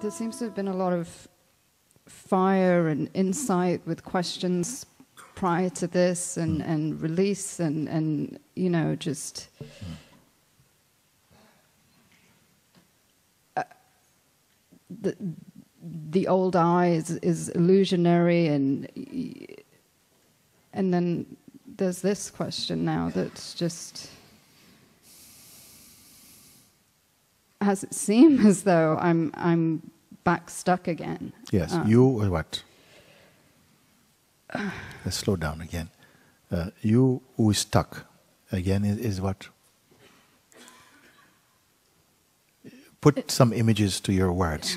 There seems to have been a lot of fire and insight with questions prior to this and release and you know, just... the old I is illusionary, and then there's this question now that's just... Has it seem as though I'm back stuck again? Yes, you or what? Let's slow down again. You who is stuck again is what? Put some images to your words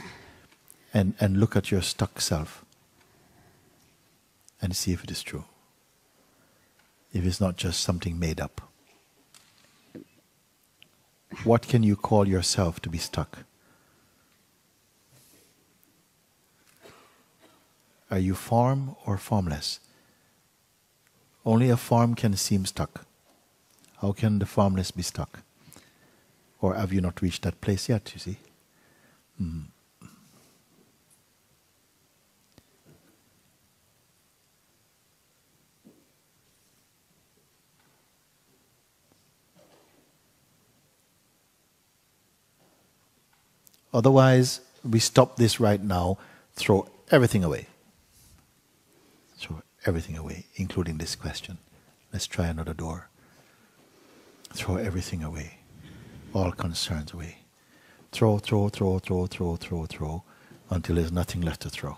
and look at your stuck self and see if it is true. If it's not just something made up. What can you call yourself to be stuck? Are you form or formless? Only a form can seem stuck. How can the formless be stuck? Or have you not reached that place yet, you see? Mm. Otherwise, we stop this right now, throw everything away. Throw everything away, including this question. Let's try another door. Throw everything away. All concerns away. Throw, throw, throw, throw, throw, throw, throw, until there's nothing left to throw.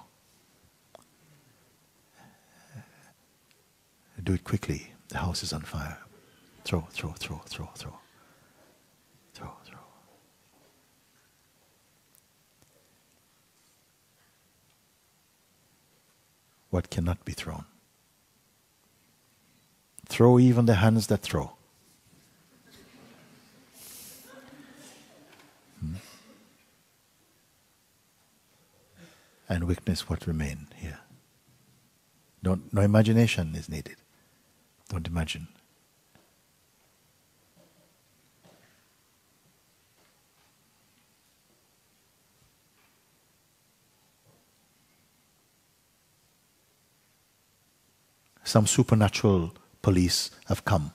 Do it quickly. The house is on fire. Throw, throw, throw, throw, throw. Throw, throw. What cannot be thrown? Throw even the hands that throw. And witness what remain here. Don't, no imagination is needed. Don't imagine. Some supernatural police have come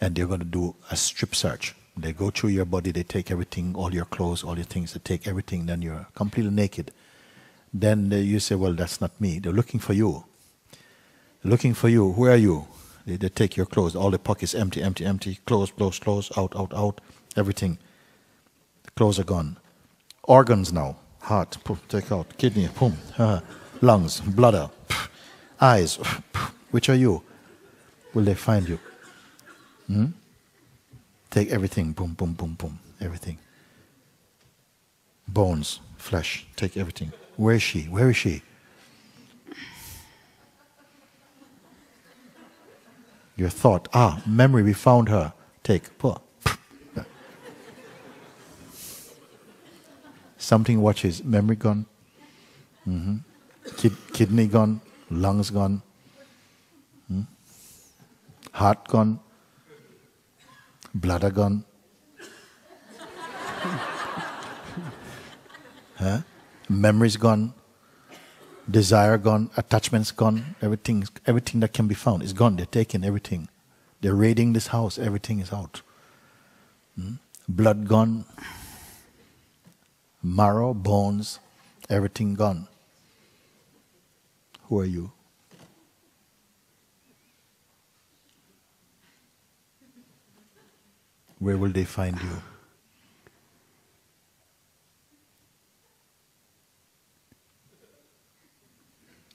and they're going to do a strip search. They go through your body, they take everything, all your clothes, all your things, they take everything, then you're completely naked. Then you say, well, that's not me. They're looking for you. They're looking for you. Where are you? They take your clothes. All the pockets empty, empty, empty. Clothes, clothes, clothes. Out, out, out. Everything. The clothes are gone. Organs now. Heart. Poof, take out. Kidney. Boom. Lungs. Bladder. Poof. Eyes. Poof. Which are you? Will they find you? Hmm? Take everything. Boom, boom, boom, boom. Everything. Bones. Flesh. Take everything. Where is she? Where is she? Your thought, ah, memory, we found her. Take, pull. Something watches, memory gone, kidney gone, lungs gone, heart gone, bladder gone. Huh? Memories gone, desire gone, attachments gone, everything that can be found is gone. They're taking everything. They're raiding this house. Everything is out. Hmm? Blood gone, marrow, bones, everything gone. Who are you? Where will they find you?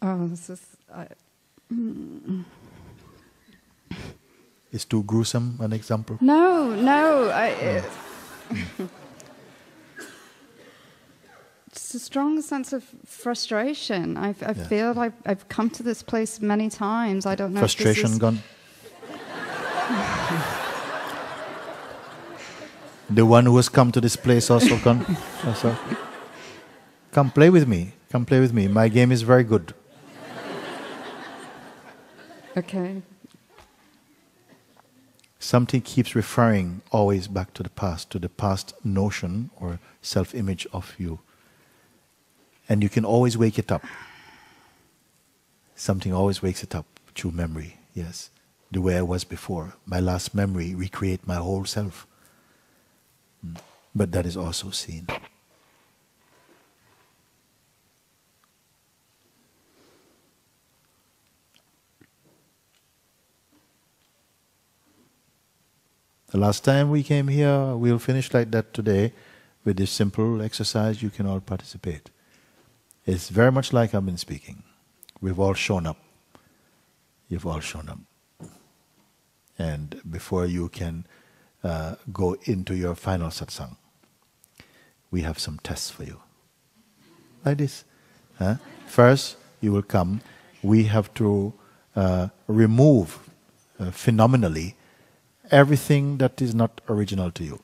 Oh, this is... It's too gruesome an example? No, no. It's a strong sense of frustration. I feel like I've come to this place many times. I don't know. Frustration if this is gone? The one who has come to this place also gone? Also. Come play with me. Come play with me. My game is very good. Okay. Something keeps referring always back to the past notion or self-image of you. And you can always wake it up. Something always wakes it up through memory, yes. The way I was before. My last memory recreate my whole self. But that is also seen. The last time we came here, we'll finish like that today with this simple exercise. You can all participate. It's very much like I've been speaking. We've all shown up. You've all shown up. And before you can go into your final satsang, we have some tests for you. Like this. Huh? First, you will come. We have to remove phenomenally everything that is not original to you.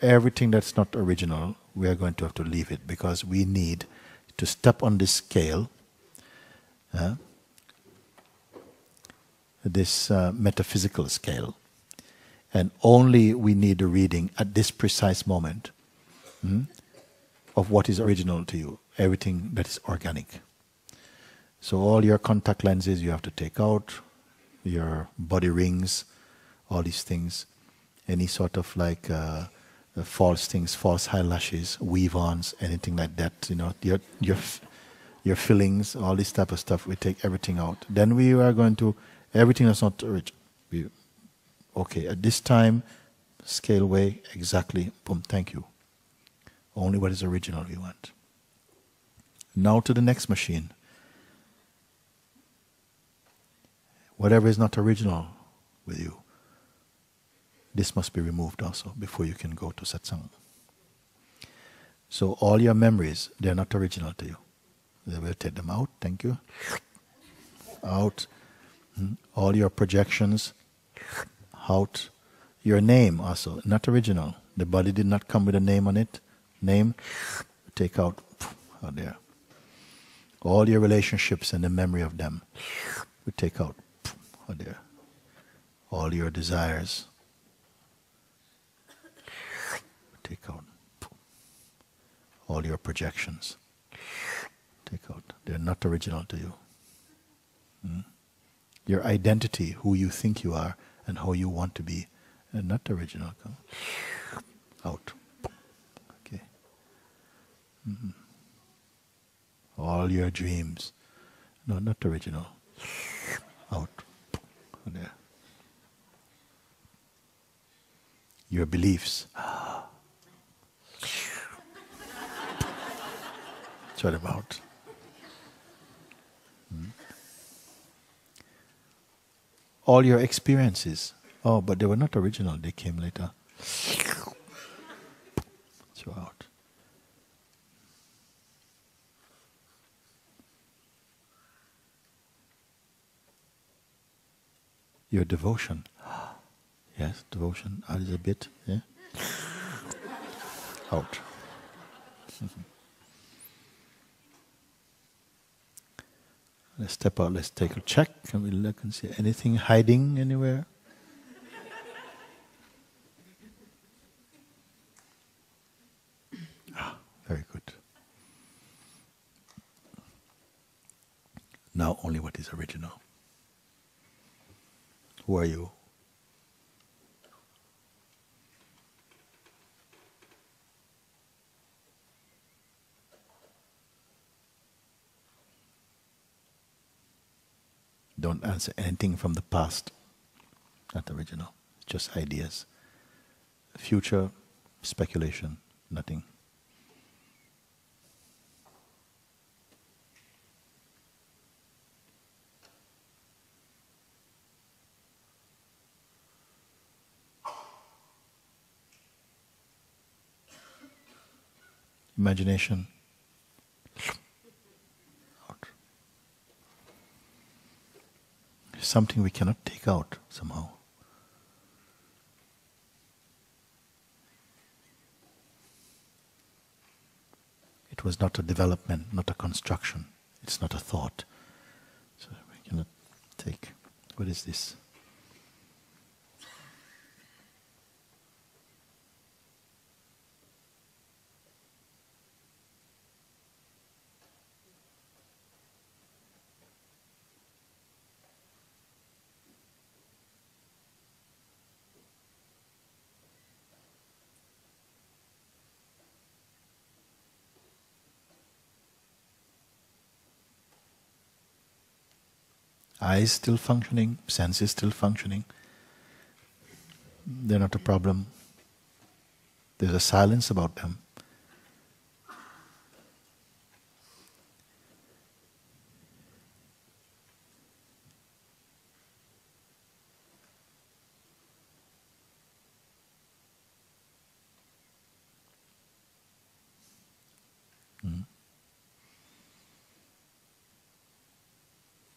Everything that's not original, we are going to have to leave it, because we need to step on this scale, this metaphysical scale, and only we need the reading at this precise moment of what is original to you, everything that is organic. So all your contact lenses you have to take out, your body rings, all these things, any sort of like false things, false eyelashes, weave-ons, anything like that, you know, your fillings, all this type of stuff, we take everything out. Then we are going to, everything that's not original. Okay, at this time, scale way, exactly, boom, thank you. Only what is original we want. Now to the next machine. Whatever is not original with you, this must be removed also before you can go to satsang. So all your memories, they are not original to you. They will take them out, thank you. Out. All your projections, out. Your name also, not original. The body did not come with a name on it. Name, take out, out there. All your relationships and the memory of them, we take out, out there. All your desires, take out. All your projections, take out. They're not original to you. Your identity, who you think you are and how you want to be, are not original. Out. Okay. All your dreams, no, not original. Out. There. Your beliefs. What about all your experiences? Oh, but they were not original, they came later. So out. Your devotion. Yes, devotion, a little bit, yeah. Out. Let's step out, let's take a check, and we'll look and see anything hiding anywhere. Ah, very good. Now only what is original. Who are you? Don't answer anything from the past, not original, just ideas. Future, speculation, nothing. Imagination. Something we cannot take out somehow. It was not a development, not a construction. It's not a thought. So we cannot take. What is this? eyes still functioning, senses still functioning. They're not a problem. There's a silence about them.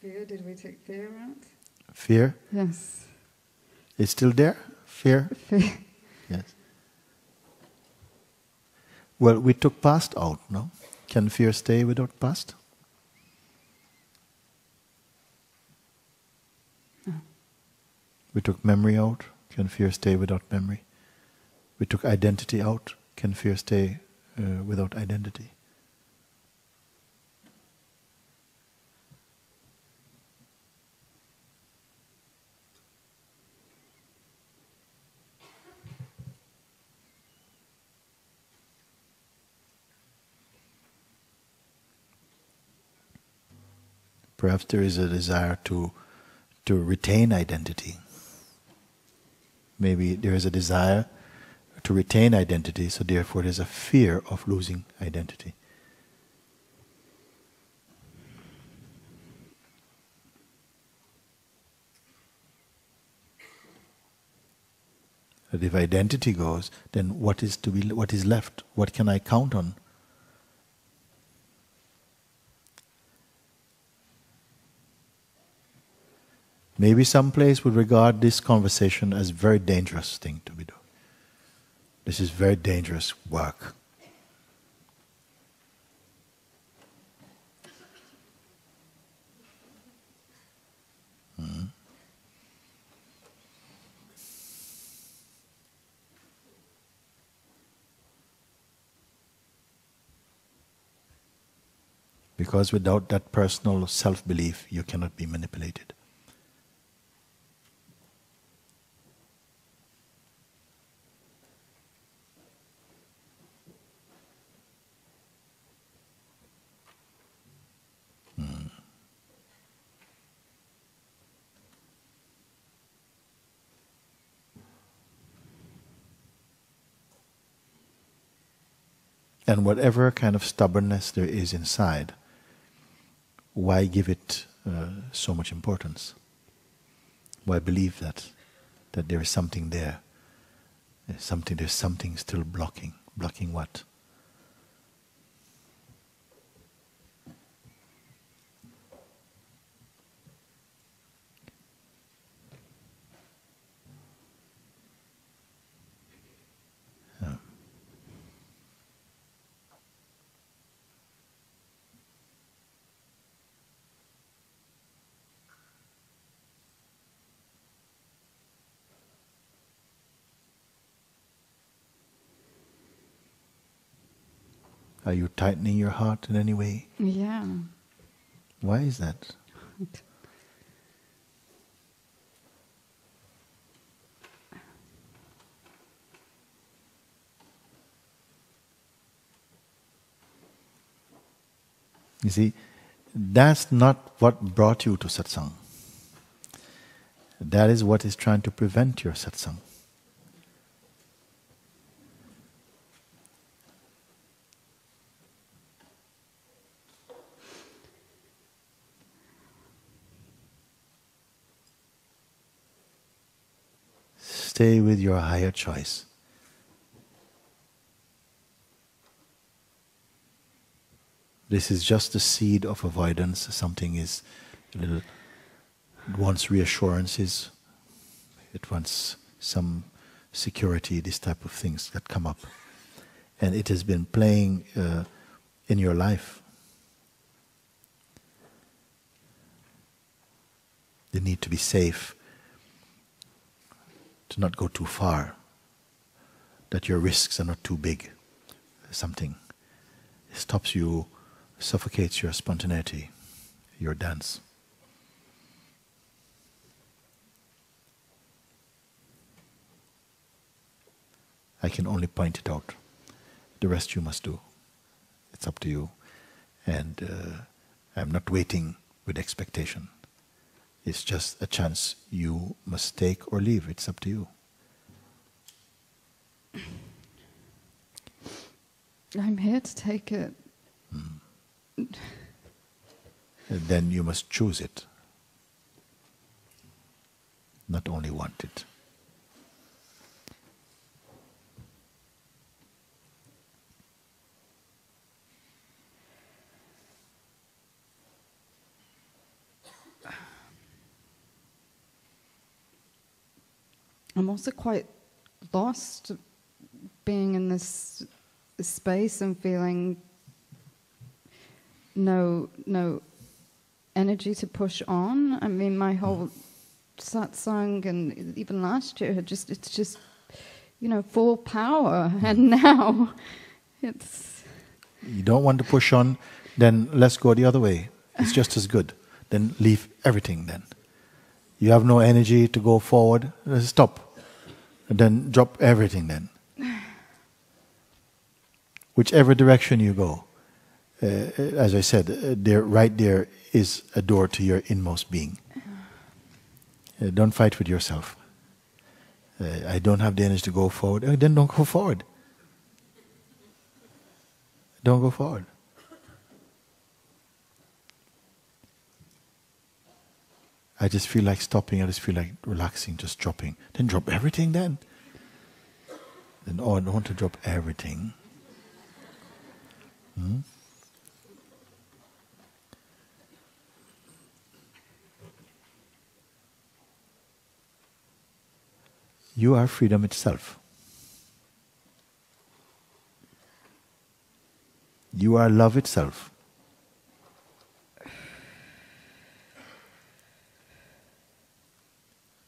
Fear, did we take fear out? Fear? Yes. It's still there? Fear? Fear. Yes. Well, we took past out, no? Can fear stay without past? No. We took memory out. Can fear stay without memory? We took identity out. Can fear stay without identity? Perhaps there is a desire to retain identity. Maybe there is a desire to retain identity, so therefore there's a fear of losing identity. But if identity goes, then what is left? What can I count on? Maybe some place would regard this conversation as a very dangerous thing to be doing. This is very dangerous work. Hmm. Because without that personal self-belief, you cannot be manipulated. And whatever kind of stubbornness there is inside, why give it so much importance? Why believe that there is something there? There's something still blocking. Blocking what? Are you tightening your heart in any way? Yeah. Why is that? You see, that's not what brought you to satsang. That is what is trying to prevent your satsang. Stay with your higher choice. This is just the seed of avoidance. Something is a little, it wants reassurances, it wants some security, these type of things that come up. And it has been playing in your life. The need to be safe. To not go too far, that your risks are not too big, something. It stops you, suffocates your spontaneity, your dance. I can only point it out. The rest you must do. It's up to you. And I'm not waiting with expectation. It's just a chance you must take or leave. It's up to you. I'm here to take it. And then you must choose it, not only want it. I'm also quite lost being in this space and feeling no energy to push on. I mean, my whole satsang and even last year, it's just, you know, full power, and now it's... You don't want to push on, then let's go the other way. It's just as good. Then leave everything then. You have no energy to go forward, stop. And then drop everything then. Whichever direction you go, as I said, right there is a door to your inmost being. Don't fight with yourself. I don't have the energy to go forward. Then don't go forward. Don't go forward. I just feel like stopping, I just feel like relaxing, just dropping. Then drop everything then. Then, oh, I don't want to drop everything. Hmm? You are freedom itself. You are love itself.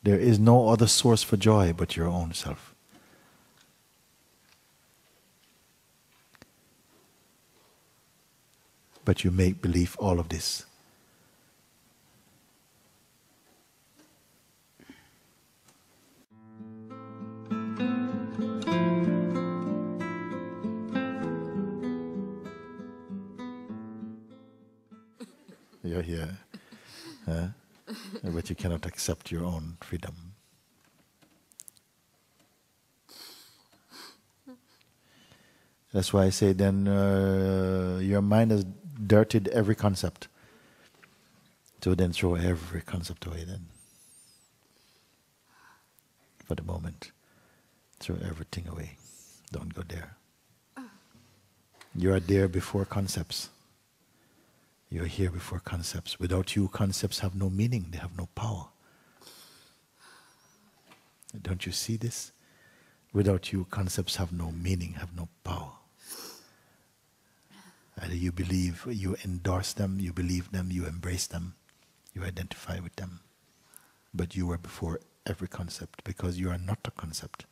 There is no other source for joy but your own self. But you make believe all of this. You're here, huh? But you cannot accept your own freedom. That's why I say then your mind has dirtied every concept. So then throw every concept away then. For the moment. Throw everything away. Don't go there. You are there before concepts. You're here before concepts. Without you, concepts have no meaning. They have no power. Don't you see this? Without you, concepts have no meaning, have no power. Either you believe, you endorse them, you believe them, you embrace them, you identify with them. But you are before every concept because you are not a concept.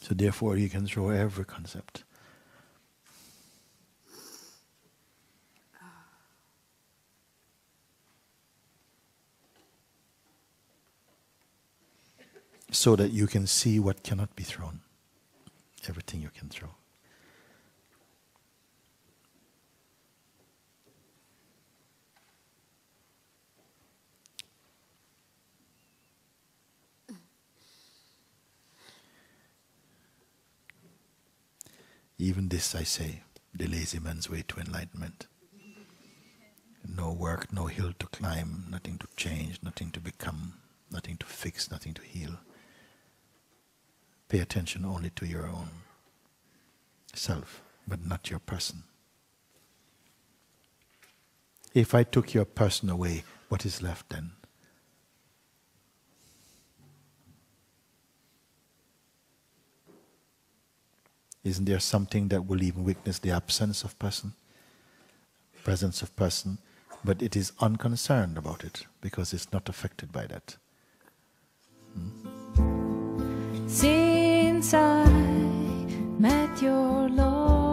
So therefore you can throw every concept. So that you can see what cannot be thrown. Everything you can throw. Even this, I say, the lazy man's way to enlightenment. No work, no hill to climb, nothing to change, nothing to become, nothing to fix, nothing to heal. Pay attention only to your own self, but not your person. If I took your person away, what is left then? Isn't there something that will even witness the absence of person, presence of person, but it is unconcerned about it because it's not affected by that. Since I met your Lord.